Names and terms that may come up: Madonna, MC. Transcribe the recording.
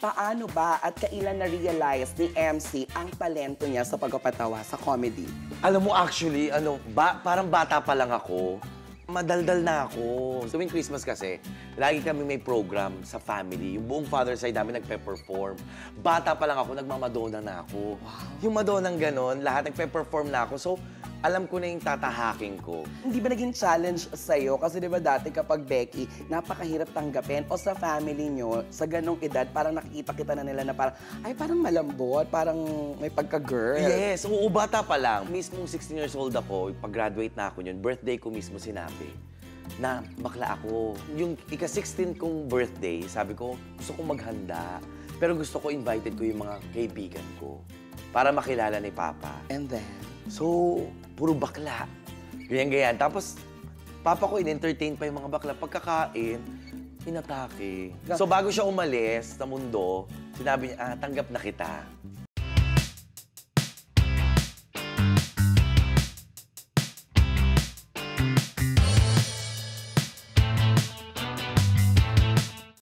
Paano ba at kailan na-realize ni MC ang talento niya sa pagpapatawa sa comedy? Alam mo, actually, parang bata pa lang ako. Madaldal na ako. So, tuwing Christmas kasi, lagi kami may program sa family. Yung buong father side namin nagpe-perform. Bata pa lang ako, nagmamadonna na ako. Wow. Yung madonnang ganon, lahat nagpe-perform na ako. So, alam ko na yung tatahaking ko. Hindi ba naging challenge sa'yo? Kasi di ba dati kapag Becky, napakahirap tanggapin. O sa family nyo, sa ganong edad, parang nakikita kita na nila na parang, ay, parang malambot, parang may pagka-girl. Yes, oo, bata pa lang. Mismo 16 years old ako, pag-graduate na ako yun, birthday ko mismo sinabi na bakla ako. Yung ika-16 kong birthday, sabi ko, gusto ko maghanda. Pero gusto ko, invited ko yung mga kaibigan ko para makilala ni Papa. And then? So, puro bakla. Ganyan-ganyan. Tapos, papa ko in-entertain pa yung mga bakla. Pagkakain, inatake. So, bago siya umalis sa mundo, sinabi niya, tanggap na kita.